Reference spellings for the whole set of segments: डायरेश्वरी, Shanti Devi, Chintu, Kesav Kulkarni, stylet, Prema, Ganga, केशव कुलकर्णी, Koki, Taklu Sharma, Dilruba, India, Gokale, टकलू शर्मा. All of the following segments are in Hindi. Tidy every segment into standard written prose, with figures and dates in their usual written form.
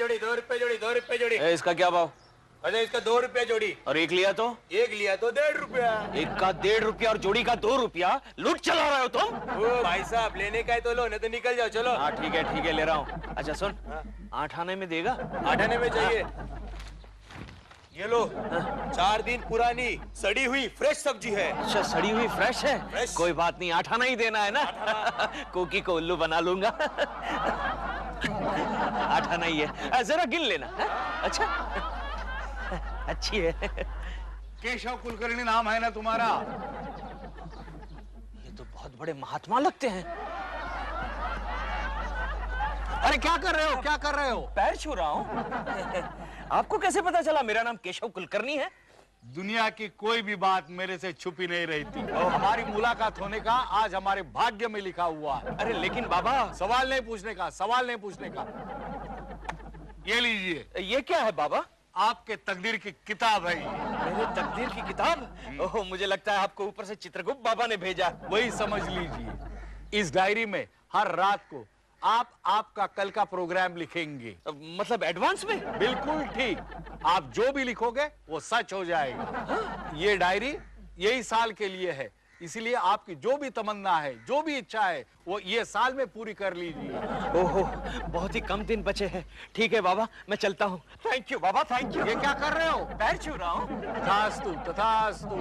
जोड़ी, ₹2 जोड़ी। इसका क्या भाव? अच्छा इसका ₹2 जोड़ी। और एक लिया तो? एक लिया तो ₹1.5। एक का ₹1.5 और जोड़ी का ₹2। लूट चला रहे हो तुम? ओ भाई साहब लेने का है तो लो, नहीं तो निकल जाओ। चलो हाँ ठीक है ले रहा हूँ। अच्छा सुन, 8 आने में देगा? 8 आने में चाहिए। ये लो, 4 दिन पुरानी सड़ी हुई फ्रेश सब्जी है। अच्छा सड़ी हुई फ्रेश है? फ्रेश। कोई बात नहीं, 8 आना ही देना है ना। कोकी को उल्लू बना लूंगा। 8 आना ही है, जरा गिन लेना। अच्छा अच्छी है। केशव कुलकर्णी नाम है ना तुम्हारा? ये तो बहुत बड़े महात्मा लगते हैं। अरे क्या कर रहे हो, क्या कर रहे हो? पैर छू रहा हूँ। आपको कैसे पता चला मेरा नाम केशव कुलकर्णी है? दुनिया की कोई भी बात मेरे से छुपी नहीं रहती और हमारी मुलाकात होने का आज हमारे भाग्य में लिखा हुआ है। अरे लेकिन बाबा, सवाल नहीं पूछने का, सवाल नहीं पूछने का। ये लीजिए। ये क्या है बाबा? आपके तकदीर की किताब है। मेरे तकदीर की किताब? ओह मुझे लगता है आपको ऊपर से चित्रगुप्त बाबा ने भेजा। वही समझ लीजिए। इस डायरी में हर रात को आप आपका कल का प्रोग्राम लिखेंगे। मतलब एडवांस में? बिल्कुल ठीक, आप जो भी लिखोगे वो सच हो जाएगा। हा? ये डायरी यही साल के लिए है, इसीलिए आपकी जो भी तमन्ना है, जो भी इच्छा है, वो ये साल में पूरी कर लीजिए। ओहो, बहुत ही कम दिन बचे हैं। ठीक है बाबा, मैं चलता हूँ। थैंक यू बाबा, थैंक यू। ये क्या कर रहे हो? पैर छू रहा हूँ। तथास्तु तथास्तु।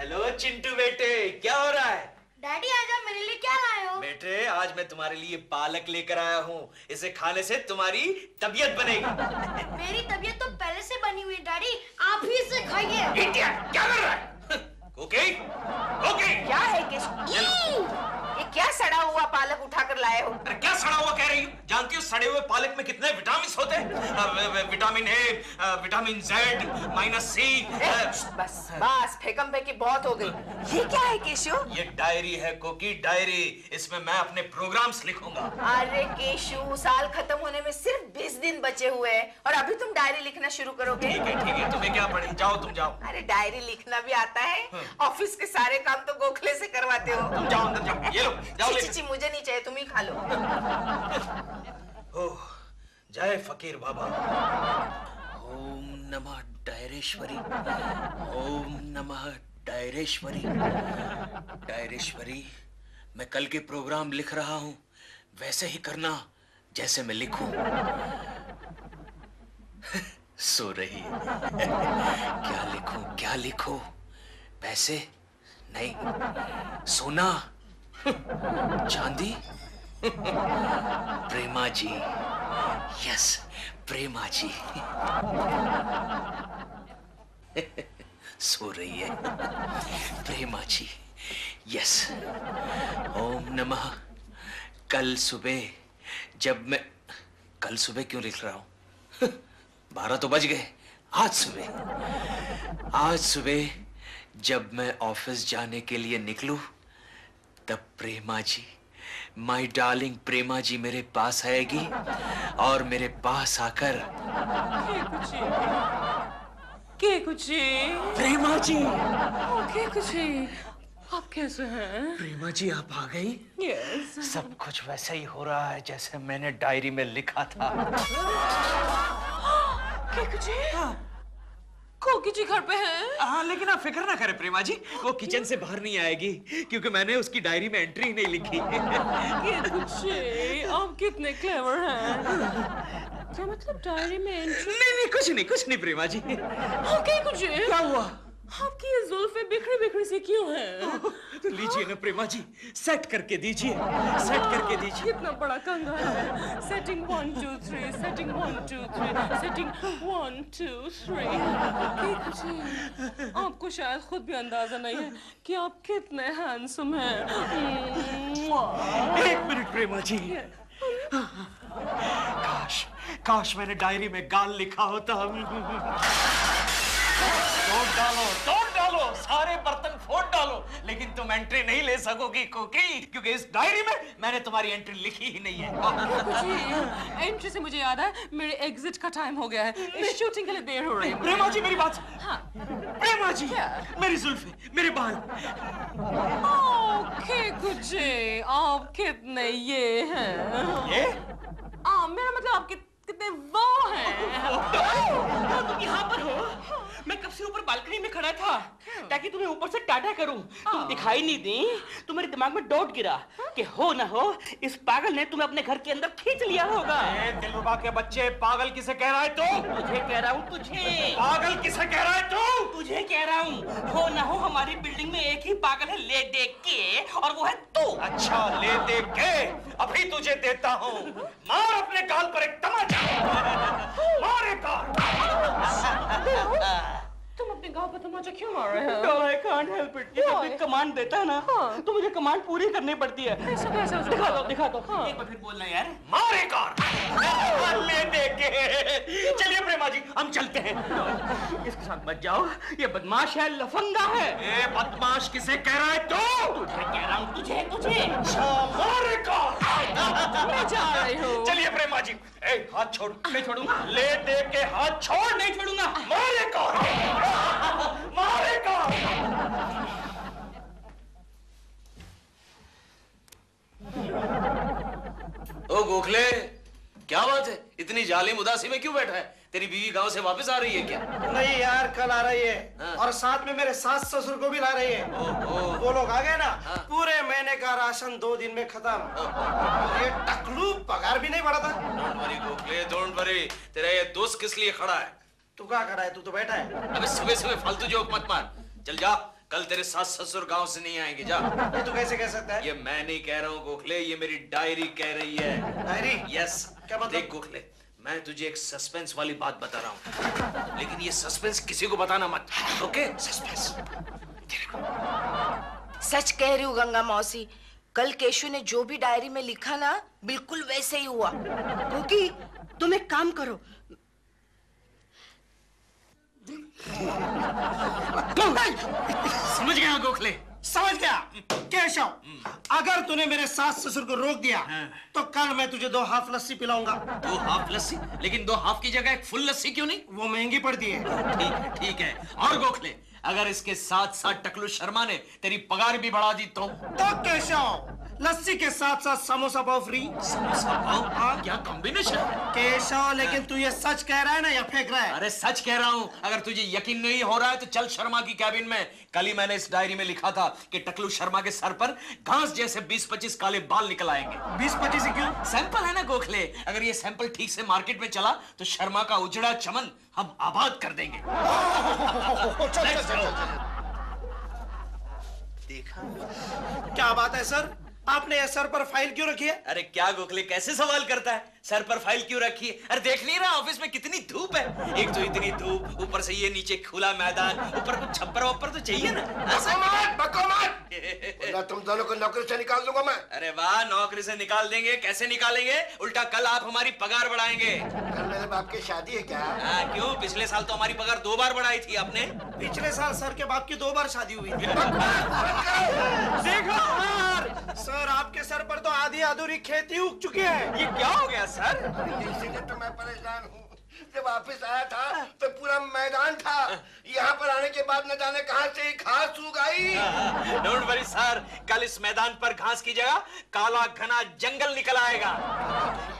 हेलो चिंटू बेटे, क्या हो रहा है? डैडी आज आप मेरे लिए क्या लाए हो? बेटे आज मैं तुम्हारे लिए पालक लेकर आया हूँ, इसे खाने से तुम्हारी तबीयत बनेगी। मेरी तबीयत तो पहले से बनी हुई डैडी, आप ही इसे खाइए। इंडिया क्या कर रहा है? Okay okay. क्या है ये क्या सड़ा हुआ पालक उठाकर लाए हो? अरे क्या सड़ा हुआ कह रही हूँ? जानती हो सड़े हुए पालक में कितने विटामिन होते हैं? Vitamin A, vitamin Z, -C। बस बस, फेकम फेकी बहुत हो गई। ये क्या है केशु? ये डायरी है कोकी, डायरी। इसमें मैं अपने प्रोग्राम्स लिखूंगा। अरे केशु, साल खत्म होने में सिर्फ 20 दिन बचे हुए हैं और अभी तुम डायरी लिखना शुरू करोगे? ठीक है तुम्हें क्या पड़ी, जाओ तुम जाओ। अरे डायरी लिखना भी आता है? ऑफिस के सारे काम तो गोखले से करवाते हो। तुम जाओ अंदर जाओ, ये लो जाओ। चीची मुझे नहीं चाहिए, तुम ही खा लो। ओह जय फकीर बाबा। ओम नमः डायरेश्वरी, ओम नमः डायरेश्वरी। डायरेश्वरी मैं कल के प्रोग्राम लिख रहा हूं, वैसे ही करना जैसे मैं लिखूं। सो रही है। क्या लिखूं, क्या लिखो? पैसे नहीं, सोना, चांदी, प्रेमा जी। यस प्रेमा जी। सो रही है प्रेमा जी। यस ओम नमः। कल सुबह जब मैं, कल सुबह क्यों लिख रहा हूं? 12 तो बज गए। आज सुबह जब मैं ऑफिस जाने के लिए निकलूं तब प्रेमा जी, माय डार्लिंग प्रेमा जी मेरे पास आएगी और मेरे पास आकर के कुछी प्रेमा जी। ओके कुछी, आप कैसे हैं? प्रेमा जी आप आ गई? यस। सब कुछ वैसे ही हो रहा है जैसे मैंने डायरी में लिखा था। के कुछी कोकी जी घर पे हैं? हाँ लेकिन आप फिक्र ना करें प्रेमा जी, वो किचन से बाहर नहीं आएगी क्योंकि मैंने उसकी डायरी में एंट्री नहीं लिखी। आप कितने क्लेवर हैं। क्या मतलब डायरी में एंट्री? नहीं कुछ नहीं प्रेमा जी। कुछ क्या हुआ? आपकी ये जुल्फे बिखरी सी क्यों है? तो लीजिए ना प्रेमा जी, सेट करके दीजिए। कितना बड़ा कंघा है। सेटिंग 1 2 3। आपको शायद खुद भी अंदाजा नहीं है कि आप कितने हैंडसम हैं। 1 मिनट प्रेमा जी। काश मैंने डायरी में गाल लिखा होता। तोड़ डालो, सारे बर्तन फोड़ डालो, लेकिन तुम एंट्री नहीं ले सकोगी कोकी, क्योंकि इस डायरी में मैंने तुम्हारी एंट्री लिखी ही नहीं है। एंट्री से मुझे याद है, मेरे एग्जिट का टाइम हो गया है, इस शूटिंग के लिए देर हो रही है। प्रेमा जी मेरी बात। हाँ। प्रेमा जी मेरी जुल्फे, मेरे बाल। ओके कुछ आप कितने ये हैं? मेरा मतलब आप कितने वो हैं। तुम यहाँ पर हो? मैं कब से ऊपर बालकनी में खड़ा था ताकि तुम्हें ऊपर से टाटा करूं। तुम दिखाई नहीं दी तो मेरे दिमाग में डॉट गिरा कि हो ना हो इस पागल ने तुम्हें अपने घर के अंदर खींच लिया होगा। दिलरुबा के बच्चे, पागल किसे कह रहा है तू? तुझे कह रहा हूँ, तुझे। पागल किसे कह रहा है तू? तुझे कह रहा हूँ। हो ना हो हमारी बिल्डिंग में एक ही पागल है ले देख के, और वो है तू। अच्छा ले देख के अभी तुझे देता हूँ। मार अपने गाल पर एक तमाचा, मार एक गाल। तुम अपने गांव पर तमाचा क्यों मार रहे हो? I can't help it। जब भी कमांड देता है ना तो मुझे कमांड पूरी करनी पड़ती है। ऐसा कैसा? दिखा दो। एक बार फिर बोलना यार। मार एक और। ले देखे। चलिए प्रेमा जी हम चलते हैं। इसके साथ मत जाओ, ये बदमाश है, लफंगा है। ये बदमाश किसे कह रहा है तू? तुझे कह रहा हूँ, तुझे। मार एक और। मैं जा रही हूँ। चलिए प्रेमा जी। हाथ छोड़। नहीं छोड़ूंगा। ले दे के हाथ छोड़। नहीं छोड़ूंगा। मारे कौन? मारे कौन? ओ गोखले, क्या बात है? इतनी जालिम उदासी में क्यों बैठा है? तेरी बीवी गांव से वापस आ रही है क्या? नहीं यार, कल आ रही है। हाँ? और साथ में मेरे सास ससुर को भी ला रही है। ओ। वो लोग आ गए ना। हाँ? पूरे महीने का राशन 2 दिन में खत्म। ये टकलू पगार भी नहीं बढ़ाता। Don't worry Gokhale, don't worry. तेरा ये दोस्त किस लिए खड़ा है? तू क्या खड़ा है? तू तो बैठा है। अबे सुबह सुबह फालतू जोक मत मार, चल जा। कल तेरे सास ससुर गांव से नहीं आएंगे, जा। ये तू कैसे कह सकता है? ये मैं नहीं कह रहा हूँ गोखले, ये मेरी डायरी कह रही है। डायरी? यस। क्या मतलब? देख गोखले, मैं तुझे एक सस्पेंस वाली बात बता रहा हूँ, लेकिन ये सस्पेंस किसी को बताना मत, ओके? सस्पेंस। सच कह रही हूँ गंगा मौसी, कल केशु ने जो भी डायरी में लिखा ना बिल्कुल वैसे ही हुआ। क्योंकि तुम एक काम करो, समझ गया गोखले? समझ गया केशव, अगर तूने मेरे सास ससुर को रोक दिया तो कल मैं तुझे 2 हाफ लस्सी पिलाऊंगा। 2 हाफ लस्सी? लेकिन 2 हाफ की जगह एक फुल लस्सी क्यों नहीं? वो महंगी पड़ती है। ठीक है। और गोखले, अगर इसके साथ साथ टकलू शर्मा ने तेरी पगार भी बढ़ा दी तो केशव, लस्सी के साथ साथ समोसा पाव फ्री। समोसा पाव? हाँ, क्या कॉम्बिनेशन केशव। लेकिन तू ये सच कह रहा है ना या फेंक रहा है? अरे सच कह रहा हूँ, अगर तुझे यकीन नहीं हो रहा है तो चल शर्मा की कैबिन में। कल ही मैंने इस डायरी में लिखा था कि टकलू शर्मा के सर पर घास जैसे 20-25 काले बाल निकल आएंगे। 20-25 क्यों? सैंपल है ना गोखले, अगर ये सैंपल ठीक से मार्केट में चला तो शर्मा का उजड़ा चमन हम आबाद कर देंगे। देखा क्या बात है सर, आपने सर पर फाइल क्यों रखी है? अरे क्या गोखले, कैसे सवाल करता है? सर पर फाइल क्यों रखी है? अरे देख नहीं रहा ऑफिस में कितनी धूप है? एक तो इतनी धूप, ऊपर से ये नीचे खुला मैदान, ऊपर कुछ छप्पर वप्पर तो चाहिए ना। बको मत। तुम दोनों को नौकरी से निकाल दूंगा मैं। अरे वाह, नौकरी से निकाल देंगे? कैसे निकालेंगे? उल्टा कल आप हमारी पगार बढ़ाएंगे। कल मेरे बाप की शादी है क्या? हाँ, क्यों? पिछले साल तो हमारी पगार 2 बार बढ़ाई थी आपने। पिछले साल सर के बाप की 2 बार शादी हुई थी। देखो सर, आपके सर पर तो आधी अधूरी खेती उग चुकी है। ये क्या हो गया सर? इसीलिए तो मैं परेशान हूँ, जब वापस आया था तो पूरा मैदान था, यहाँ पर आने के बाद न जाने कहाँ से घास उग आई। डोंट वरी सर, कल इस मैदान पर घास की जगह काला घना जंगल निकल आएगा।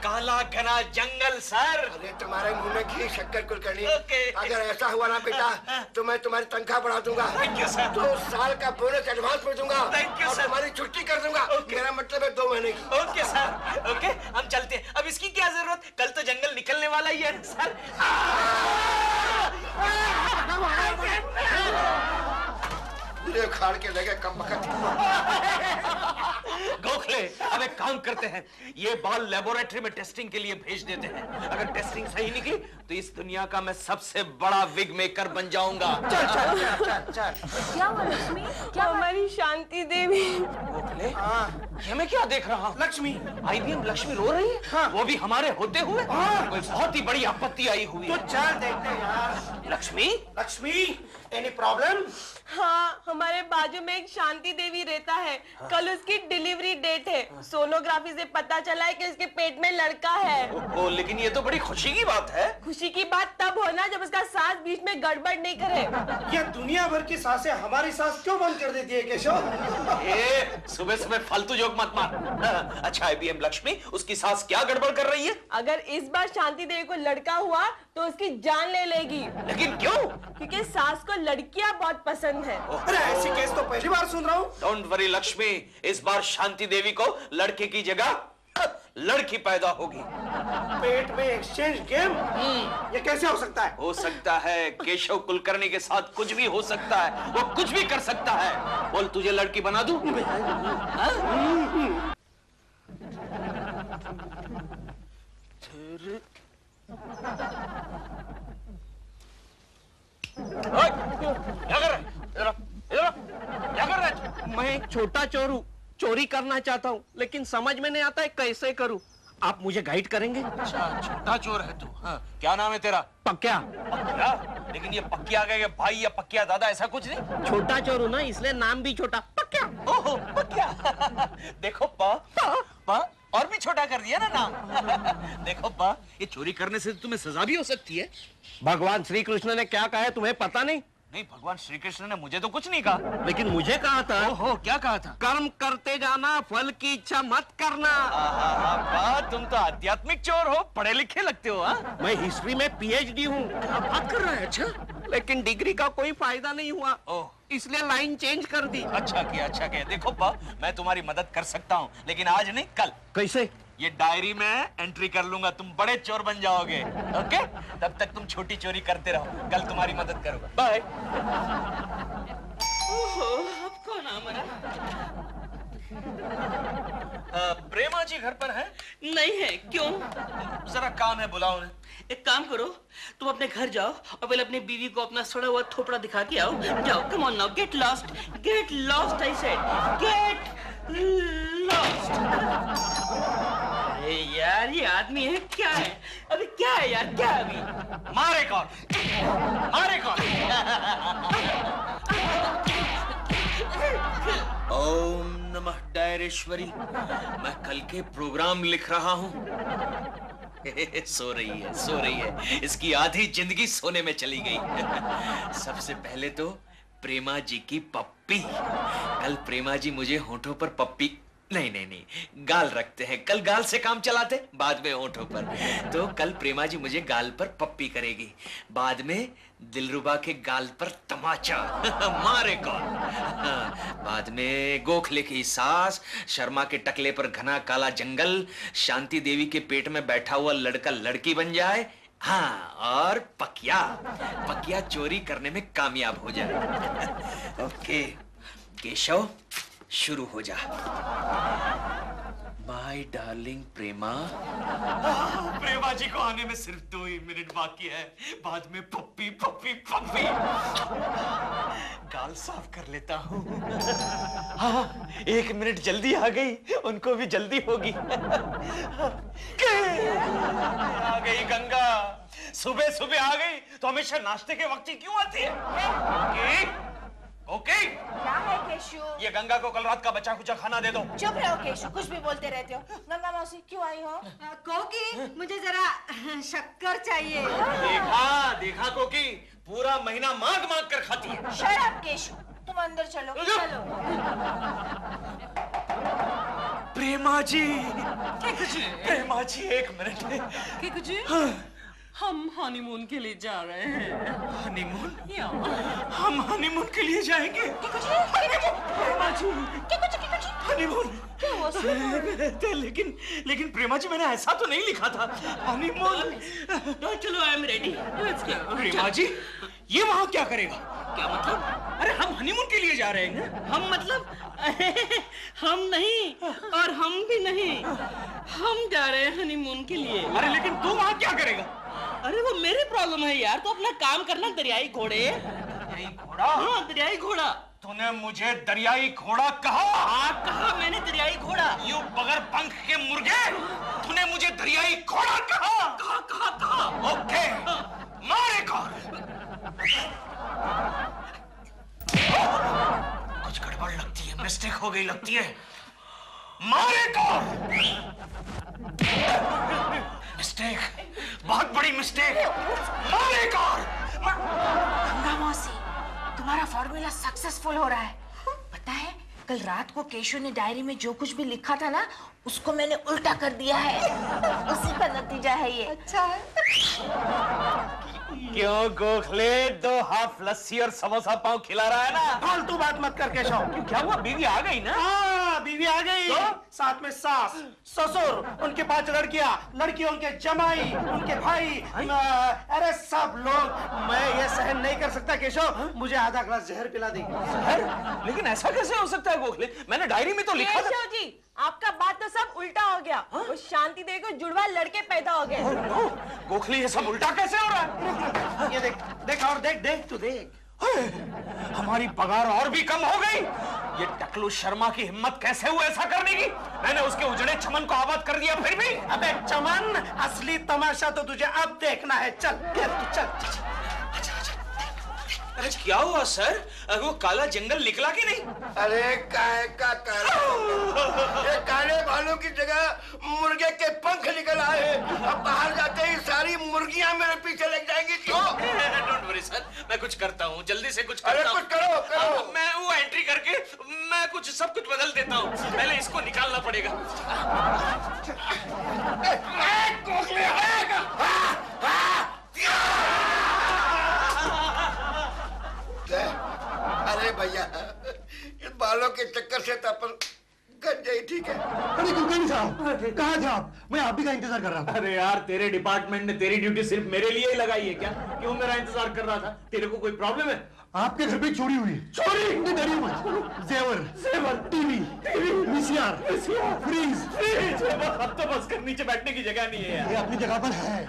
काला घना जंगल सर। अरे तुम्हारे मुंह में घी शक्कर कुलकर्णी। अगर ऐसा हुआ ना बेटा तो मैं तुम्हारी तनख्वाह बढ़ा दूंगा। Thank you sir. 2 साल का बोनस एडवांस में दूंगा। Thank you sir. तुम्हारी छुट्टी कर दूंगा। मेरा मतलब है 2 महीने की। ओके सर, ओके हम चलते हैं। अब इसकी क्या जरूरत, कल तो जंगल निकलने वाला ही है सर। खाड़ के लगे कम वक्त। गोखले, अब एक काम करते हैं, ये बाल लेबोरेटरी में टेस्टिंग के लिए भेज देते हैं। अगर टेस्टिंग सही निकली तो इस दुनिया का मैं सबसे बड़ा विग मेकर बन जाऊंगा। चल चल चल चल। क्या हुआ लक्ष्मी? क्या हमारी शांति देवी? गोखले, ये मैं क्या देख रहा हूँ? लक्ष्मी, आईबीएम लक्ष्मी रो रही है। हाँ। वो भी हमारे होते हुए। हाँ। कोई बहुत ही बड़ी आपत्ति आई हुई। तो चल देखते हैं यार। Lakshmi, Lakshmi any problem? हाँ, हमारे बाजू में एक शांति देवी रहता है। हाँ। कल उसकी डिलीवरी डेट है। हाँ। सोनोग्राफी से पता चला है कि उसके पेट में लड़का है। ओ, लेकिन ये तो बड़ी खुशी की बात है। खुशी की बात तब होना जब उसका सास बीच में गड़बड़ नहीं करे। ये दुनिया भर की सासें हमारी सास क्यों बंद कर देती है केशव? सुबह सुबह फालतू जोक मत मार। अच्छा आईबीएम लक्ष्मी, उसकी सास क्या गड़बड़ कर रही है? अगर इस बार शांति देवी को लड़का हुआ तो उसकी जान ले लेगी। लेकिन क्यों? क्योंकि सास को लड़कियां बहुत पसंद है। अरे ऐसी केस तो पहली बार सुन रहा हूँ। डोंट वरी लक्ष्मी, इस बार शांति देवी को लड़के की जगह लड़की पैदा होगी। पेट में एक्सचेंज गेम? ये कैसे हो सकता है? हो सकता है, केशव कुलकर्णी के साथ कुछ भी हो सकता है, वो कुछ भी कर सकता है। बोल तुझे लड़की बना दूं? मैं एक छोटा चोर हूँ, चोरी करना चाहता हूँ लेकिन समझ में नहीं आता है कैसे करूँ, आप मुझे गाइड करेंगे? अच्छा छोटा चोर है तू। हाँ, क्या नाम है तेरा? पकिया। पकिया? लेकिन ये पकिया का भाई या पकिया दादा ऐसा कुछ नहीं? छोटा चोर हूँ ना इसलिए नाम भी छोटा, पकिया। ओहो पकिया। देखो पा, पा, पा और भी छोटा कर दिया ना नाम। देखो पा, ये चोरी करने से तुम्हें सजा भी हो सकती है। भगवान श्री कृष्ण ने क्या कहा है तुम्हें पता नहीं? नहीं, भगवान श्री कृष्ण ने मुझे तो कुछ नहीं कहा। लेकिन मुझे कहा था। ओहो, क्या कहा था? कर्म करते जाना, फल की इच्छा मत करना। बात, तुम तो आध्यात्मिक चोर हो, पढ़े लिखे लगते हो। मैं हिस्ट्री में पीएचडी हूँ। क्या बात कर रहा है? अच्छा लेकिन डिग्री का कोई फायदा नहीं हुआ, इसलिए लाइन चेंज कर दी। अच्छा किया, अच्छा किया। देखो मैं तुम्हारी मदद कर सकता हूँ लेकिन आज नहीं कल। कैसे? ये डायरी में एंट्री कर लूंगा, तुम बड़े चोर बन जाओगे। ओके, तब तक तुम छोटी चोरी करते रहो, कल तुम्हारी मदद करूंगा। बाय। ओहो, अब कौन आ मरा? प्रेमा जी घर पर है? नहीं है। क्यों? जरा काम है, बुलाओ उन्हें। एक काम करो, तुम अपने घर जाओ और पहले अपनी बीवी को अपना सड़ा हुआ थोपड़ा दिखा के आओ। जाओ, come on now, get lost, get lost, I said get lost. यार ये आदमी है क्या है? अभी क्या है यार, क्या है अभी? मारे कौन, मारे कौन? ओम नमः डायरेश्वरी। मैं कल के प्रोग्राम लिख रहा हूँ। सो रही है, सो रही है, इसकी आधी जिंदगी सोने में चली गई। सबसे पहले तो प्रेमा जी की पप्पी। कल प्रेमा जी मुझे होंठों पर पप्पी नहीं नहीं नहीं गाल रखते हैं, कल गाल से काम चलाते, बाद में होठों पर। तो कल प्रेमा जी मुझे गाल पर पप्पी करेगी, बाद में दिलरुबा के गाल पर तमाचा। मारे कौन? बाद में गोखले की सास, शर्मा के टकले पर घना काला जंगल, शांति देवी के पेट में बैठा हुआ लड़का लड़की बन जाए। हाँ, और पकिया, पकिया चोरी करने में कामयाब हो जाए। ओके केशव, शुरू हो जा। माय डार्लिंग प्रेमा। प्रेमा जी को आने में सिर्फ 2 ही मिनट बाकी है, बाद में पप्पी पप्पी पप्पी। गाल साफ कर लेता हूँ। हाँ 1 मिनट जल्दी आ गई, उनको भी जल्दी होगी। आ गई गंगा, सुबह सुबह आ गई तो हमेशा नाश्ते के वक्त ही क्यों आती है? ओके क्या है केशु? ये गंगा को कल रात का बचा कुचा खाना दे दो। चुप रहो केशु, कुछ भी बोलते रहते हो। गंगा मौसी क्यों आई हो? कोकी मुझे जरा शक्कर चाहिए। देखा देखा कोकी, पूरा महीना मांग मांग कर खाती है। शट अप केशु, तुम अंदर चलो। चलो प्रेमा जी, प्रेमा जी 1 मिनट जी। हम हनीमून के लिए जा रहे हैं। हनीमून? हम हनीमून के लिए जाएंगे। हनीमून क्या हुआ? लेकिन लेकिन प्रेमा जी मैंने ऐसा तो नहीं लिखा था। हनीमून चलो, आई एम रेडी। प्रेमा जी ये वहाँ क्या करेगा? क्या मतलब? अरे हम हनीमून के लिए जा रहे हैं। हम मतलब हम नहीं और हम भी नहीं, हम जा रहे हैं हनीमून के लिए। अरे लेकिन तू वहाँ क्या करेगा? अरे वो मेरी प्रॉब्लम है यार, तो अपना काम करना। दरियाई घोड़े? दरियाई घोड़ा? हाँ दरियाई घोड़ा। तूने मुझे दरियाई घोड़ा कहा? हाँ कहा मैंने दरियाई घोड़ा। यू बगर पंख के मुर्गे, तूने मुझे दरियाई घोड़ा कहा? कहा कहा कहा। ओके मारे कौन? कुछ गड़बड़ लगती है, मिस्टेक हो गई लगती है। मारे कौन? मिस्टेक, बहुत बड़ी मिस्टेक। मारे कौन? गंगा मौसी तुम्हारा फॉर्मूला सक्सेसफुल हो रहा है। पता है कल रात को केशव ने डायरी में जो कुछ भी लिखा था ना उसको मैंने उल्टा कर दिया है। उसी का नतीजा है ये। अच्छा है। क्यों गोखले, दो हाफ लस्सी और समोसा पाव खिला रहा है ना? फालतू बात मत कर केशव। क्यों, क्या हुआ? बीवी आ गई ना? हाँ बीवी आ गई, साथ में सास, ससुर, उनके पांच लड़कियां, लड़कियों के जमाई, उनके भाई, अरे सब लोग। मैं ये सहन नहीं कर सकता केशव, मुझे आधा ग्लास जहर पिला दी। लेकिन ऐसा कैसे हो सकता है गोखले, मैंने डायरी में तो लिखा था। जी आपका बात तो सब उल्टा हो गया। वो शांति देवी को जुड़वा लड़के पैदा हो गए। गोखले ये सब उल्टा कैसे हो रहा है? ये देख देख और देख देख तू देख, हमारी पगार और भी कम हो गई। ये टकलू शर्मा की हिम्मत कैसे हुई ऐसा करने की? मैंने उसके उजड़े चमन को आबाद कर दिया फिर भी। अबे चमन, असली तमाशा तो तुझे अब देखना है। चल चल चल, चल। अरे क्या हुआ सर, वो काला जंगल निकला कि नहीं? अरे काहे का काला, ये काले भालू की जगह मुर्गे के पंख निकल आए। अब बाहर जाते ही सारी मुर्गियां मेरे पीछे लग जाएंगी। क्यों? डोंट वरी सर, मैं कुछ करता हूँ, जल्दी से कुछ करता हूँ। कुछ करो, करो। मैं वो एंट्री करके मैं कुछ सब कुछ बदल देता हूँ। पहले इसको निकालना पड़ेगा। अरे भैया, इन बालों के चक्कर से तो अपन गंज गई। ठीक है। अरे कुलकर्णी साहब कहाँ थे आप? मैं आप ही का इंतजार कर रहा था। अरे यार, तेरे डिपार्टमेंट ने तेरी ड्यूटी सिर्फ मेरे लिए ही लगाई है क्या? क्यों मेरा इंतजार कर रहा था? तेरे को कोई प्रॉब्लम है? आपके घर पे चोरी हुई। चोरी? डरी मत। जेवर, जेवर, टीवी, वीसीआर, फ्रीज, फ्रीज। अब तो बस कर, नीचे बैठने की जगह नहीं है। ये अपनी जगह पर है।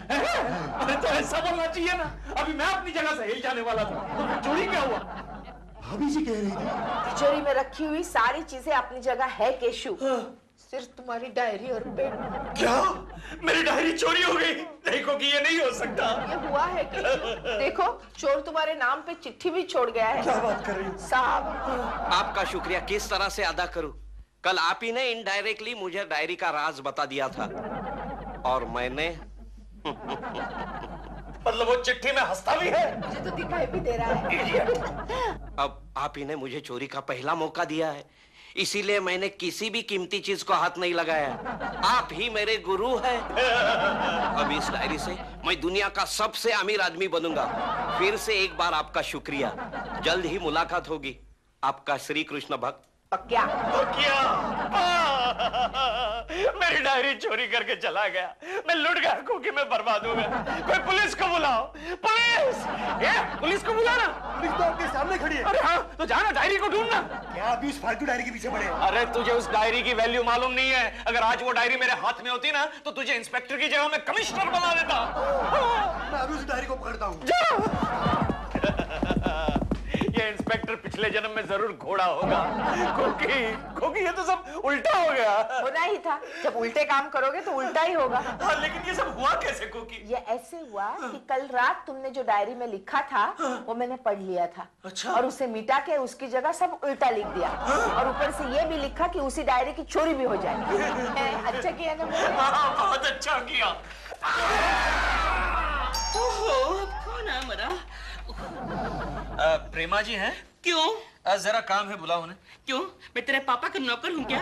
अरे तो ऐसा बोलना चाहिए ना। अभी मैं अपनी जगह से हिल जाने वाला था। तो फिर चोरी क्या हुआ? भाभी जी कह रही थी तिजोरी में रखी हुई सारी चीजें अपनी जगह है केशु, सिर्फ तुम्हारी डायरी और पेन। क्या मेरी डायरी चोरी हो गई? देखो कि ये नहीं हो सकता। ये हुआ है कि देखो, चोर तुम्हारे नाम पे चिट्ठी भी छोड़ गया है। क्या बात कर रही हो साहब? आपका शुक्रिया किस तरह से अदा करूं, कल आप ही ने इनडायरेक्टली मुझे डायरी का राज बता दिया था और मैंने मतलब वो चिट्ठी में हंसता भी है, मुझे तो दिखाई भी दे रहा है। अब आप ही ने मुझे चोरी का पहला मौका दिया है, इसीलिए मैंने किसी भी कीमती चीज को हाथ नहीं लगाया। आप ही मेरे गुरु हैं। अब इस डायरी से मैं दुनिया का सबसे अमीर आदमी बनूंगा। फिर से एक बार आपका शुक्रिया। जल्द ही मुलाकात होगी। आपका श्री कृष्ण भक्त पकिया। मेरी डायरी चोरी करके चला गया। मैं लुट गया, कोकी में बर्बाद हो गया। कोई पुलिस को बुलाओ। पुलिस, ये पुलिस को बुलाना। पुलिस तो आपके सामने खड़ी है। अरे हाँ, तो जाना डायरी को ढूंढना। क्या अभी उस फालतू डायरी के पीछे पड़े? अरे तुझे उस डायरी की वैल्यू मालूम नहीं है। अगर आज वो डायरी मेरे हाथ में होती ना तो तुझे इंस्पेक्टर की जगह में कमिश्नर बना देता। मैं अभी उस डायरी को पकड़ता हूँ। ये इंस्पेक्टर पिछले जन्म में जरूर घोड़ा होगा। कोकी, कोकी ये तो सब उल्टा हो गया। होना ही था, जब उल्टे काम करोगे तो उल्टा ही होगा। हाँ, लेकिन ये सब हुआ कैसे कोकी? ये ऐसे हुआ कि कल रात तुमने जो डायरी में लिखा था वो मैंने पढ़ लिया था। अच्छा। और उसे मिटा के उसकी जगह सब उल्टा लिख दिया। हाँ? और ऊपर से ये भी लिखा कि उसी डायरी की चोरी भी हो जाएगी। अच्छा किया ना? बहुत अच्छा किया। कौन है मरा? प्रेमा जी हैं? क्यों? जरा काम है, बुलाओ उन्हें। क्यों, मैं तेरे पापा का नौकर हूँ क्या?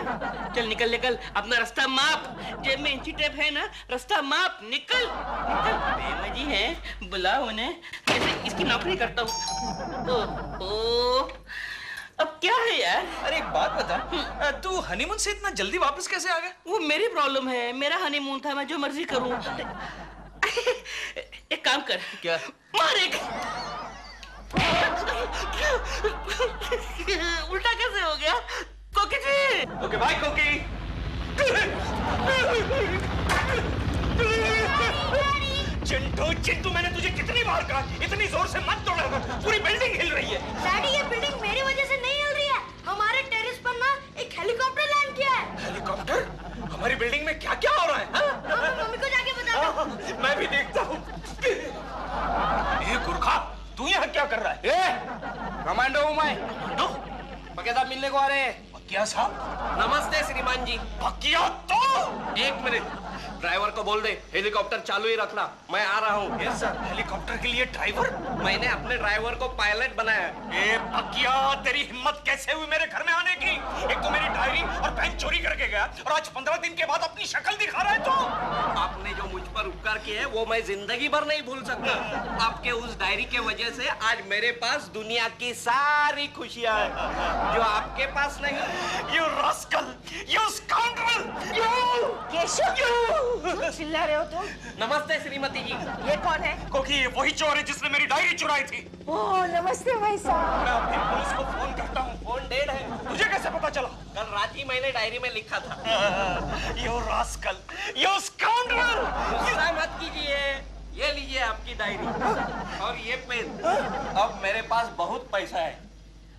चल निकल निकल, अपना रास्ता माप, जेब में इंची टेप है ना, रास्ता माप, निकल निकल। प्रेमा जी हैं, बुलाओ उन्हें। जैसे इसकी नौकरी करता हूँ। ओ अब क्या है यार। अरे एक बात बता, तू हनीमून से इतना जल्दी वापस कैसे आ गया? वो मेरी प्रॉब्लम है, मेरा हनीमून था, मैं जो मर्जी करूँ। एक काम कर। क्या? उल्टा कैसे हो गया कोकी जी? ओके भाई कोकी। चिंटू, चिंटू मैंने तुझे कितनी बार कहा इतनी जोर से मत तोड़ा कर, पूरी बिल्डिंग हिल रही है। डैडी ये बिल्डिंग मेरी वजह से नहीं हिल रही है, हमारे टेरेस पर ना एक हेलीकॉप्टर लैंड किया है। हेलीकॉप्टर? हमारी बिल्डिंग में क्या क्या हो रहा है? मम्मी को जाके बता, मैं भी देखता हूँ। गुरखा तू यहाँ क्या कर रहा है? कमांडो हूँ मैं। कमांडो? पकिया साहब मिलने को आ रहे हैं। पकिया साहब? नमस्ते श्रीमान जी। पकिया तो? एक मिनट, ड्राइवर को बोल दे हेलीकॉप्टर चालू ही रखना, मैं आ रहा हूँ। Yes sir. हेलीकॉप्टर के लिए ड्राइवर? मैंने अपने ड्राइवर को पायलट बनाया है। ए पकिया, तेरी हिम्मत कैसे हुई मेरे घर में आने की? एक तो मेरी डायरी और पेन चोरी करके गया और आज 15 दिन के बाद अपनी शक्ल दिखा रहा है तू। आपने जो मुझ पर उपकार किए वो मैं जिंदगी भर नहीं भूल सकता। आपके उस डायरी के वजह से आज मेरे पास दुनिया की सारी खुशियाँ है जो आपके पास नहीं। You rascal, you scoundrel, you Keshav, क्यों चिल्ला रहे हो तुम? नमस्ते श्रीमती जी। ये कौन है? कोकी, वही चोर है जिसने मेरी डायरी चुराई थी। ओह नमस्ते भाई साहब। मैं अपनी पुलिस को फोन करता हूँ, फोन डेड है। मुझे कैसे पता चला? कल रात ही मैंने डायरी में लिखा था। Yo rascal, yo scoundrel. गुस्सा मत कीजिए, ये लीजिए आपकी डायरी और ये पेन। अब मेरे पास बहुत पैसा है,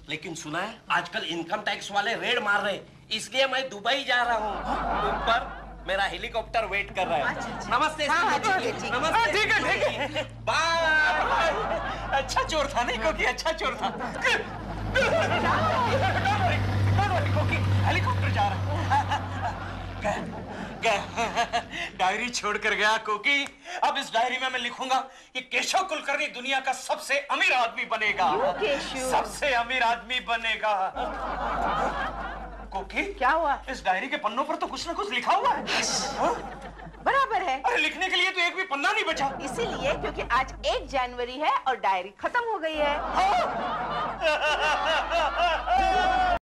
लेकिन सुना है आजकल इनकम टैक्स वाले रेड मार रहे, इसलिए मैं दुबई जा रहा हूँ। ऊपर मेरा हेलीकॉप्टर वेट कर रहा है। अच्छा। नमस्ते। हाँ, नमस्ते। ठीक है ठीक है, बाय। अच्छा चोर था नहीं कोकी, अच्छा चोर था। कोकी हेलीकॉप्टर जा रहा है। डायरी छोड़कर गया कोकी। अब इस डायरी में मैं लिखूंगा कि केशव कुलकर्णी दुनिया का सबसे अमीर आदमी बनेगा। सबसे अमीर आदमी बनेगा। कोकी क्या हुआ? इस डायरी के पन्नों पर तो कुछ ना कुछ लिखा हुआ है। बराबर है। अरे लिखने के लिए तो एक भी पन्ना नहीं बचा। इसीलिए क्योंकि आज 1 जनवरी है और डायरी खत्म हो गई है।